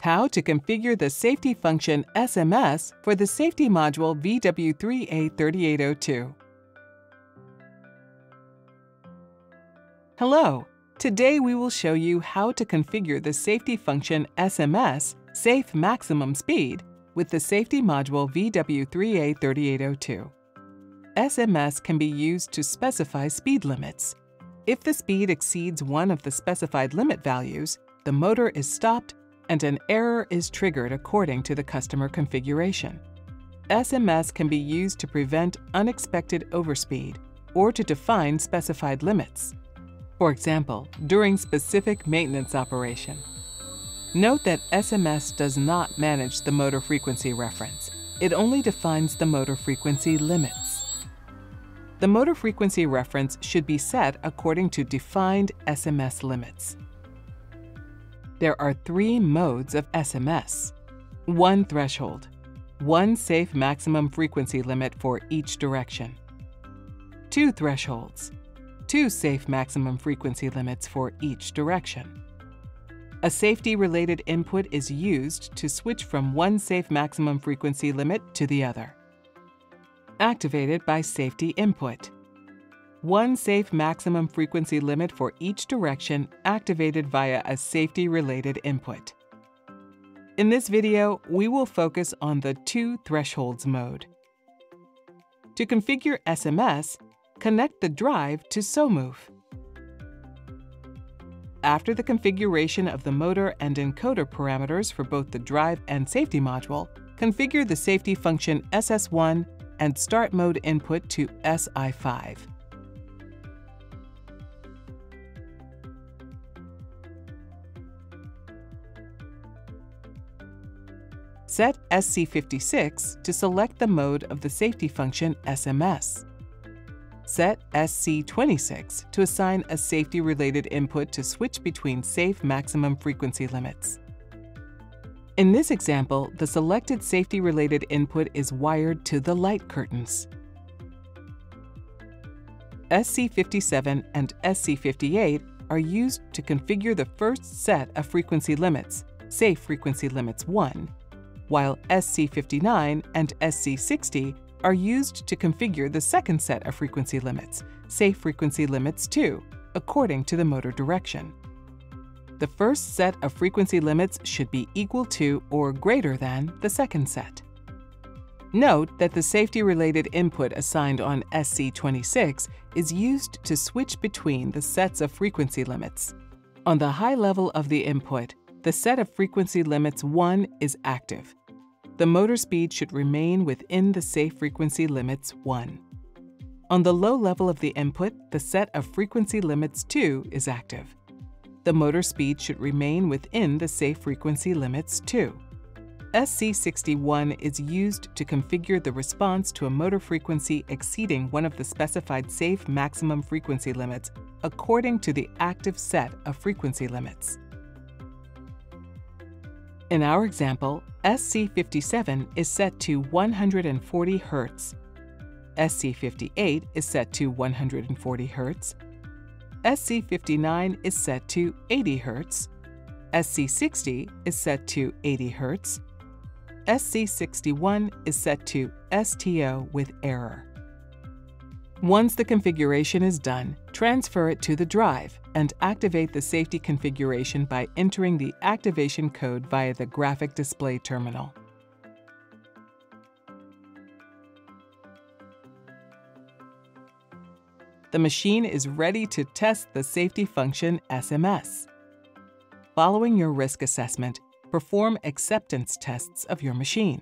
how to configure the safety function SMS for the safety module VW3A3802. Hello! Today we will show you how to configure the safety function SMS Safe Maximum Speed with the safety module VW3A3802. SMS can be used to specify speed limits. If the speed exceeds one of the specified limit values, the motor is stopped and an error is triggered according to the customer configuration. SMS can be used to prevent unexpected overspeed or to define specified limits. For example, during specific maintenance operation. Note that SMS does not manage the motor frequency reference. It only defines the motor frequency limits. The motor frequency reference should be set according to defined SMS limits. There are three modes of SMS. One threshold, one safe maximum frequency limit for each direction. Two thresholds, two safe maximum frequency limits for each direction. A safety-related input is used to switch from one safe maximum frequency limit to the other. Activated by safety input. One safe maximum frequency limit for each direction activated via a safety-related input. In this video, we will focus on the two thresholds mode. To configure SMS, connect the drive to SoMove. After the configuration of the motor and encoder parameters for both the drive and safety module, configure the safety function SS1 and start mode input to SI5. Set SC56 to select the mode of the safety function SMS. Set SC26 to assign a safety-related input to switch between safe maximum frequency limits. In this example, the selected safety-related input is wired to the light curtains. SC57 and SC58 are used to configure the first set of frequency limits, safe frequency limits 1, while SC59 and SC60 are used to configure the second set of frequency limits, safe frequency limits 2, according to the motor direction. The first set of frequency limits should be equal to or greater than the second set. Note that the safety-related input assigned on SC26 is used to switch between the sets of frequency limits. On the high level of the input, the set of frequency limits 1 is active. The motor speed should remain within the safe frequency limits 1. On the low level of the input, the set of frequency limits 2 is active. The motor speed should remain within the safe frequency limits 2. SC61 is used to configure the response to a motor frequency exceeding one of the specified safe maximum frequency limits according to the active set of frequency limits. In our example, SC57 is set to 140 Hz, SC58 is set to 140 Hz, SC59 is set to 80 Hz, SC60 is set to 80 Hz, SC61 is set to STO with error. Once the configuration is done, transfer it to the drive and activate the safety configuration by entering the activation code via the graphic display terminal. The machine is ready to test the safety function SMS. Following your risk assessment, perform acceptance tests of your machine.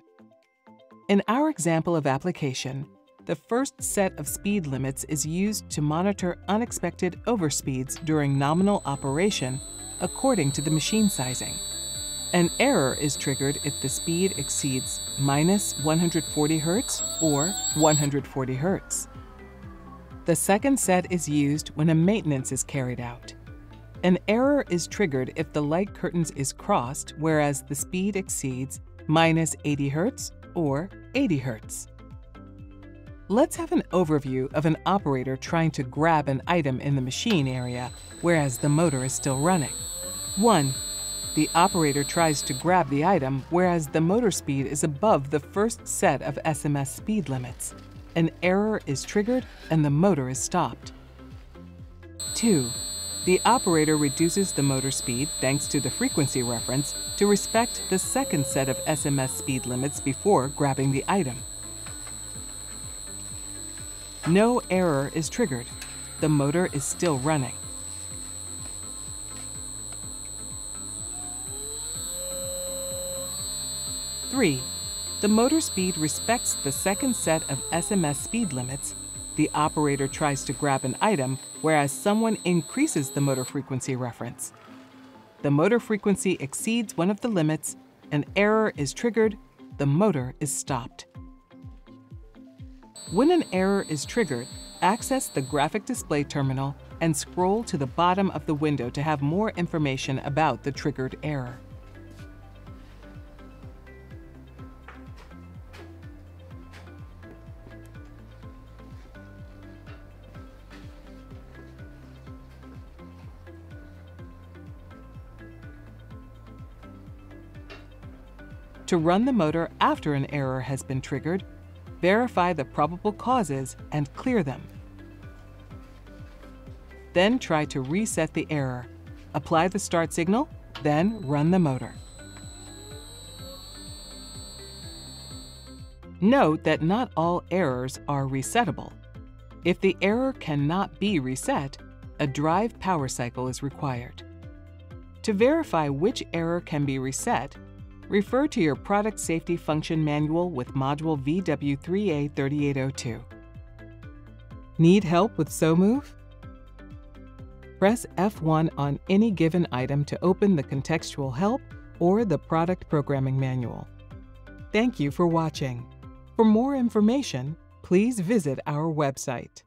In our example of application, the first set of speed limits is used to monitor unexpected overspeeds during nominal operation according to the machine sizing. An error is triggered if the speed exceeds -140 Hz or 140 Hz. The second set is used when a maintenance is carried out. An error is triggered if the light curtains is crossed, whereas the speed exceeds -80 Hz or 80 Hz. Let's have an overview of an operator trying to grab an item in the machine area, whereas the motor is still running. 1. the operator tries to grab the item, whereas the motor speed is above the first set of SMS speed limits. An error is triggered and the motor is stopped. 2. The operator reduces the motor speed, thanks to the frequency reference, to respect the second set of SMS speed limits before grabbing the item. No error is triggered. The motor is still running. 3. The motor speed respects the second set of SMS speed limits. The operator tries to grab an item, whereas someone increases the motor frequency reference. The motor frequency exceeds one of the limits, an error is triggered, the motor is stopped. When an error is triggered, access the graphic display terminal and scroll to the bottom of the window to have more information about the triggered error. To run the motor after an error has been triggered, verify the probable causes and clear them. Then try to reset the error, apply the start signal, then run the motor. Note that not all errors are resettable. If the error cannot be reset, a drive power cycle is required. To verify which error can be reset, refer to your Product Safety Function Manual with Module VW3A3802. Need help with SoMove? Press F1 on any given item to open the contextual help or the Product Programming Manual. Thank you for watching. For more information, please visit our website.